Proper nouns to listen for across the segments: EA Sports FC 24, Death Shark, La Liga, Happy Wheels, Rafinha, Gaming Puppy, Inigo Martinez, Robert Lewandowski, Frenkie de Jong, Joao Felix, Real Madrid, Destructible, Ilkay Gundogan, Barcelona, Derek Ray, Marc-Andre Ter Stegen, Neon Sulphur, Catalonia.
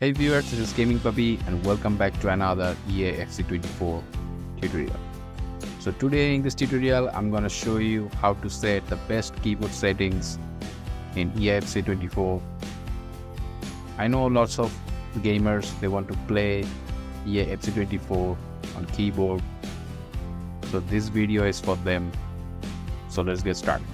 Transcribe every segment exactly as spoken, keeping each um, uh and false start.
Hey viewers, this is Gaming Puppy and welcome back to another E A F C twenty-four tutorial. So today in this tutorial, I'm gonna show you how to set the best keyboard settings in E A F C twenty-four. I know lots of gamers, they want to play E A F C twenty-four on keyboard. So this video is for them. So let's get started.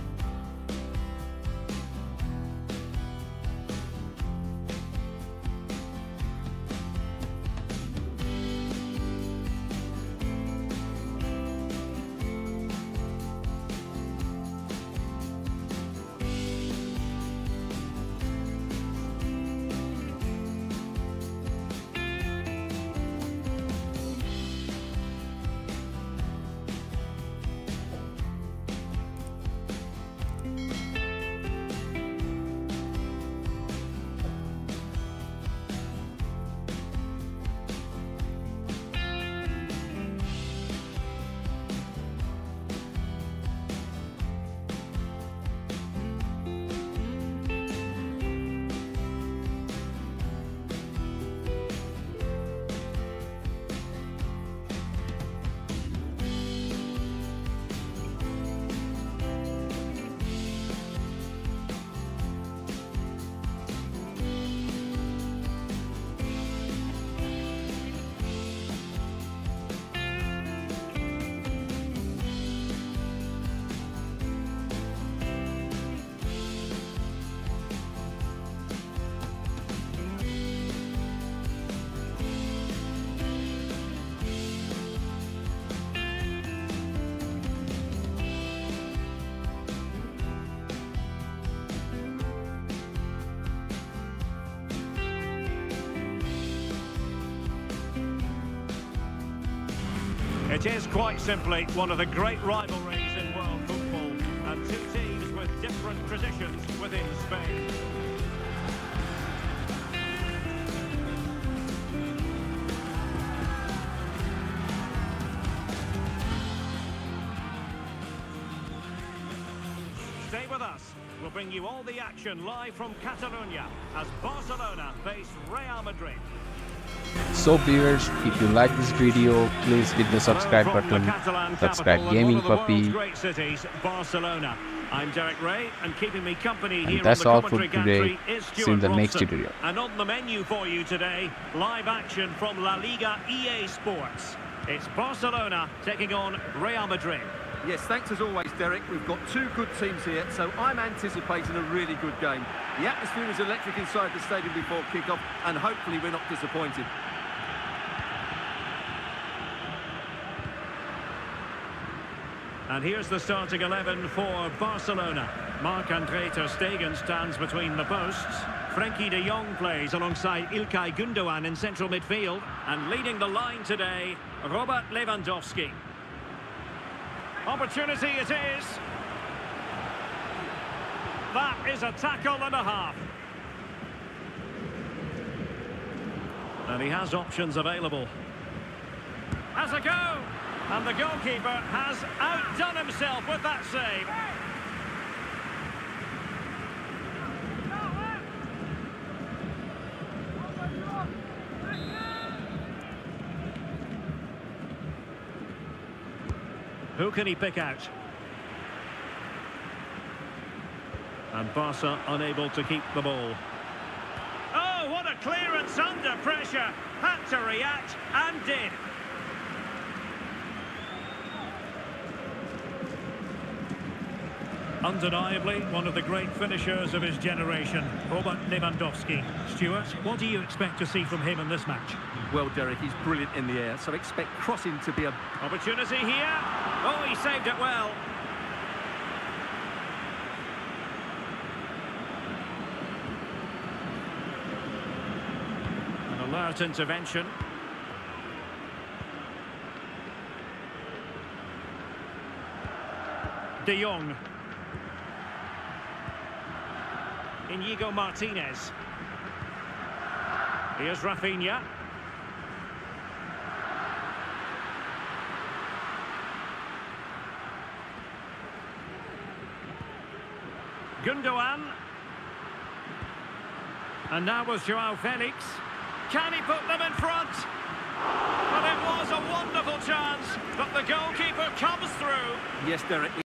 It is quite simply one of the great rivalries in world football, and two teams with different traditions within Spain. Stay with us. We'll bring you all the action live from Catalonia as Barcelona face Real Madrid. So viewers, if you like this video, please hit the subscribe button. Subscribe Gaming Puppy. I'm Derek Ray, and keeping me company here. That's all for today. See you in the next tutorial. And on the menu for you today, live action from La Liga E A Sports. It's Barcelona taking on Real Madrid. Yes, thanks as always, Derek. We've got two good teams here, so I'm anticipating a really good game. The atmosphere is electric inside the stadium before kickoff, and hopefully we're not disappointed. And here's the starting eleven for Barcelona. Marc-Andre Ter Stegen stands between the posts. Frenkie de Jong plays alongside Ilkay Gundogan in central midfield. And leading the line today, Robert Lewandowski. Opportunity it is. That is a tackle and a half. And he has options available. Has a go. And the goalkeeper has outdone himself with that save. Who can he pick out? And Barca unable to keep the ball. Oh, what a clearance under pressure. Had to react and did. Undeniably, one of the great finishers of his generation, Robert Lewandowski. Stuart, what do you expect to see from him in this match? Well, Derek, he's brilliant in the air, so expect crossing to be a... Opportunity here. Oh, he saved it well. Alert intervention. De Jong. Inigo Martinez. Here's Rafinha. Gundogan. And now was Joao Felix. Can he put them in front? Well, it was a wonderful chance, but the goalkeeper comes through. Yes, Derek.